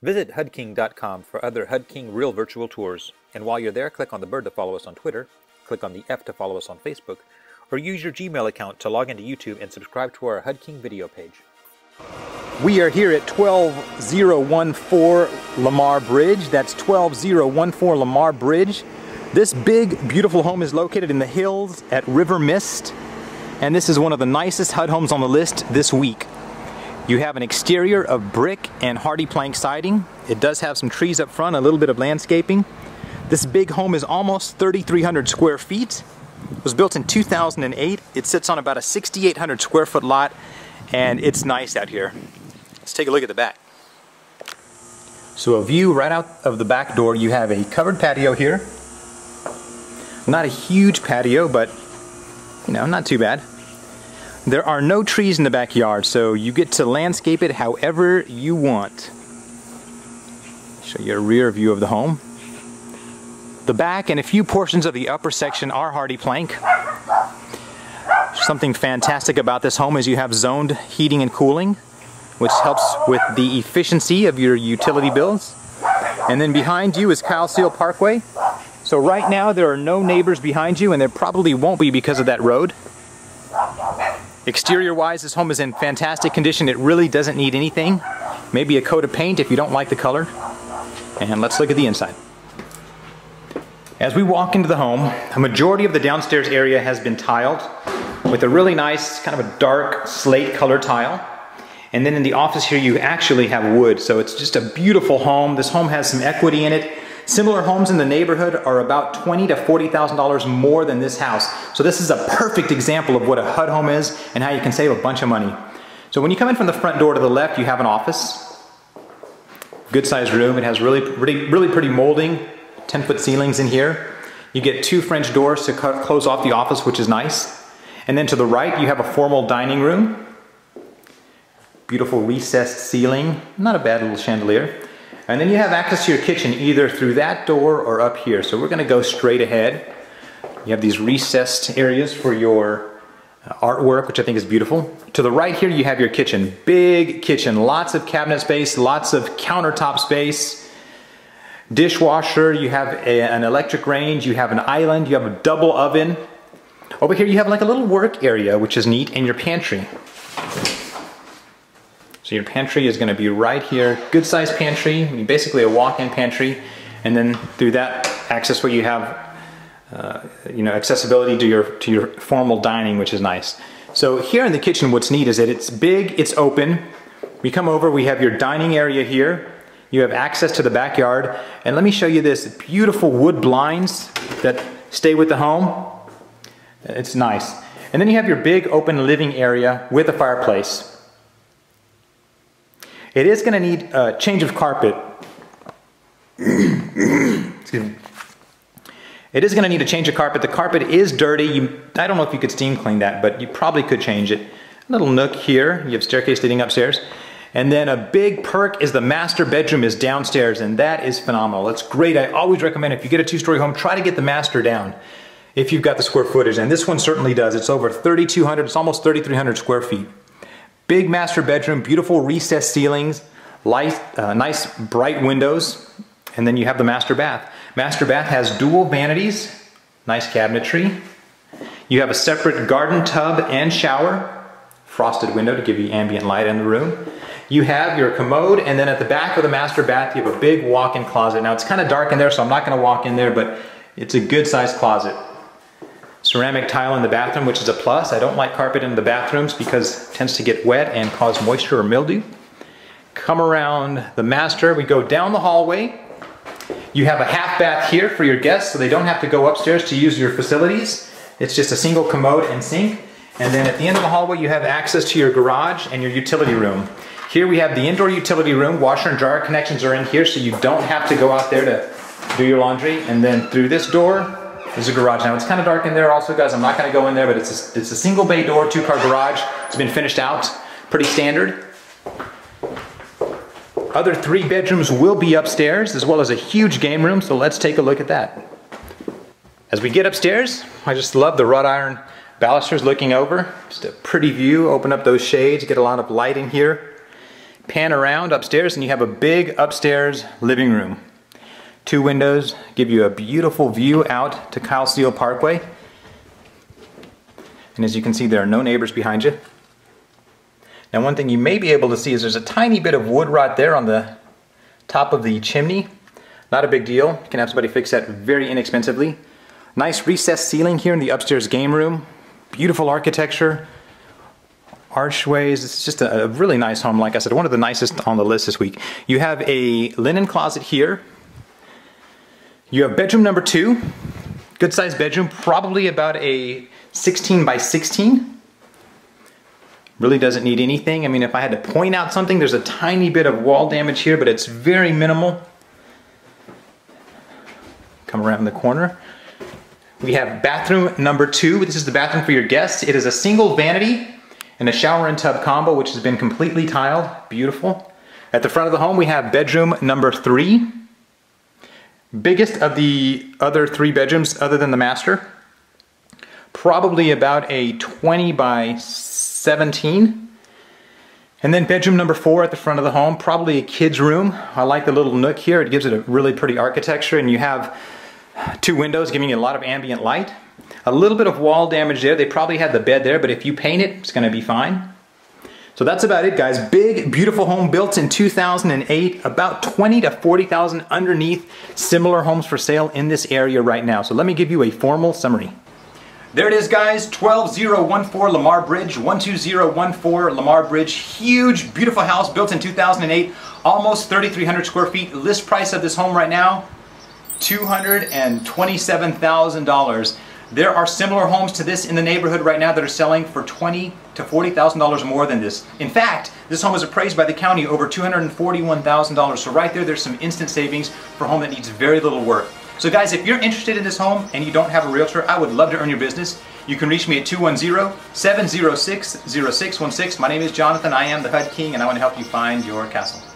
Visit HUDKing.com for other HUD King Real Virtual Tours. And while you're there, click on the bird to follow us on Twitter, click on the F to follow us on Facebook, or use your Gmail account to log into YouTube and subscribe to our HUD King video page. We are here at 12014 Lamar Bridge. That's 12014 Lamar Bridge. This big, beautiful home is located in the hills at River Mist, and this is one of the nicest HUD homes on the list this week. You have an exterior of brick and hardy plank siding. It does have some trees up front, a little bit of landscaping. This big home is almost 3,300 square feet. It was built in 2008. It sits on about a 6,800 square foot lot, and it's nice out here. Let's take a look at the back. So a view right out of the back door. You have a covered patio here. Not a huge patio, but you know, not too bad. There are no trees in the backyard, so you get to landscape it however you want. Show you a rear view of the home. The back and a few portions of the upper section are hardy plank. Something fantastic about this home is you have zoned heating and cooling, which helps with the efficiency of your utility bills. And then behind you is Kyle Seale Parkway. So right now there are no neighbors behind you, and there probably won't be because of that road. Exterior wise, this home is in fantastic condition. It really doesn't need anything. Maybe a coat of paint if you don't like the color. And let's look at the inside. As we walk into the home, a majority of the downstairs area has been tiled with a really nice kind of a dark slate color tile. And then in the office here you actually have wood, so it's just a beautiful home. This home has some equity in it. Similar homes in the neighborhood are about $20,000 to $40,000 more than this house. So this is a perfect example of what a HUD home is and how you can save a bunch of money. So when you come in from the front door to the left, you have an office. Good sized room. It has really pretty molding, 10-foot ceilings in here. You get two French doors to close off the office, which is nice. And then to the right, you have a formal dining room. Beautiful recessed ceiling. Not a bad little chandelier. And then you have access to your kitchen either through that door or up here. So we're going to go straight ahead. You have these recessed areas for your artwork, which I think is beautiful. To the right here you have your kitchen. Big kitchen, lots of cabinet space, lots of countertop space. Dishwasher, you have an electric range, you have an island, you have a double oven. Over here you have like a little work area, which is neat, and your pantry. So your pantry is going to be right here. Good sized pantry, I mean, basically a walk-in pantry. And then through that access where you have accessibility to your formal dining, which is nice. So here in the kitchen what's neat is that it's big, it's open. We come over, we have your dining area here. You have access to the backyard. And let me show you this beautiful wood blinds that stay with the home. It's nice. And then you have your big open living area with a fireplace. It is going to need a change of carpet. Excuse me. It is going to need a change of carpet. The carpet is dirty. I don't know if you could steam clean that, but you probably could change it. A little nook here. You have staircase leading upstairs. And then a big perk is the master bedroom is downstairs, and that is phenomenal. It's great. I always recommend if you get a two-story home, try to get the master down if you've got the square footage. And this one certainly does. It's over 3,200. It's almost 3,300 square feet. Big master bedroom, beautiful recessed ceilings, nice bright windows, and then you have the master bath. Master bath has dual vanities, nice cabinetry. You have a separate garden tub and shower, frosted window to give you ambient light in the room. You have your commode, and then at the back of the master bath you have a big walk-in closet. Now it's kind of dark in there, so I'm not going to walk in there, but it's a good sized closet. Ceramic tile in the bathroom, which is a plus. I don't like carpet in the bathrooms because it tends to get wet and cause moisture or mildew. Come around the master, we go down the hallway. You have a half bath here for your guests, so they don't have to go upstairs to use your facilities. It's just a single commode and sink. And then at the end of the hallway you have access to your garage and your utility room. Here we have the indoor utility room. Washer and dryer connections are in here, so you don't have to go out there to do your laundry. And then through this door, there's a garage. Now it's kind of dark in there also, guys. I'm not going to go in there, but it's a single bay door, two-car garage. It's been finished out. Pretty standard. Other three bedrooms will be upstairs, as well as a huge game room, so let's take a look at that. As we get upstairs, I just love the wrought iron balusters looking over. Just a pretty view. Open up those shades, get a lot of light in here. pan around upstairs and you have a big upstairs living room. Two windows give you a beautiful view out to Kyle Seale Parkway. And as you can see, there are no neighbors behind you. Now, one thing you may be able to see is there's a tiny bit of wood rot there on the top of the chimney. Not a big deal. You can have somebody fix that very inexpensively. Nice recessed ceiling here in the upstairs game room. Beautiful architecture, archways. It's just a really nice home. Like I said, one of the nicest on the list this week. You have a linen closet here. You have bedroom number 2. Good sized bedroom, probably about a 16 by 16. Really doesn't need anything. I mean, if I had to point out something, there's a tiny bit of wall damage here, but it's very minimal. Come around the corner. We have bathroom number 2. This is the bathroom for your guests. It is a single vanity and a shower and tub combo, which has been completely tiled. Beautiful. At the front of the home, we have bedroom number 3. Biggest of the other 3 bedrooms other than the master. Probably about a 20 by 17. And then bedroom number 4 at the front of the home, probably a kid's room. I like the little nook here. It gives it a really pretty architecture, and you have 2 windows giving you a lot of ambient light. A little bit of wall damage there. They probably had the bed there, but if you paint it, it's gonna be fine. So that's about it, guys. Big, beautiful home built in 2008, about 20 to 40,000 underneath similar homes for sale in this area right now. So let me give you a formal summary. There it is, guys, 12014 Lamar Bridge, 12014 Lamar Bridge. Huge, beautiful house built in 2008, almost 3,300 square feet. List price of this home right now, $227,000. There are similar homes to this in the neighborhood right now that are selling for $20,000 to $40,000 more than this. In fact, this home is appraised by the county over $241,000. So right there, there's some instant savings for a home that needs very little work. So guys, if you're interested in this home and you don't have a realtor, I would love to earn your business. You can reach me at 210-706-0616. My name is Jonathan. I am the HUD King, and I want to help you find your castle.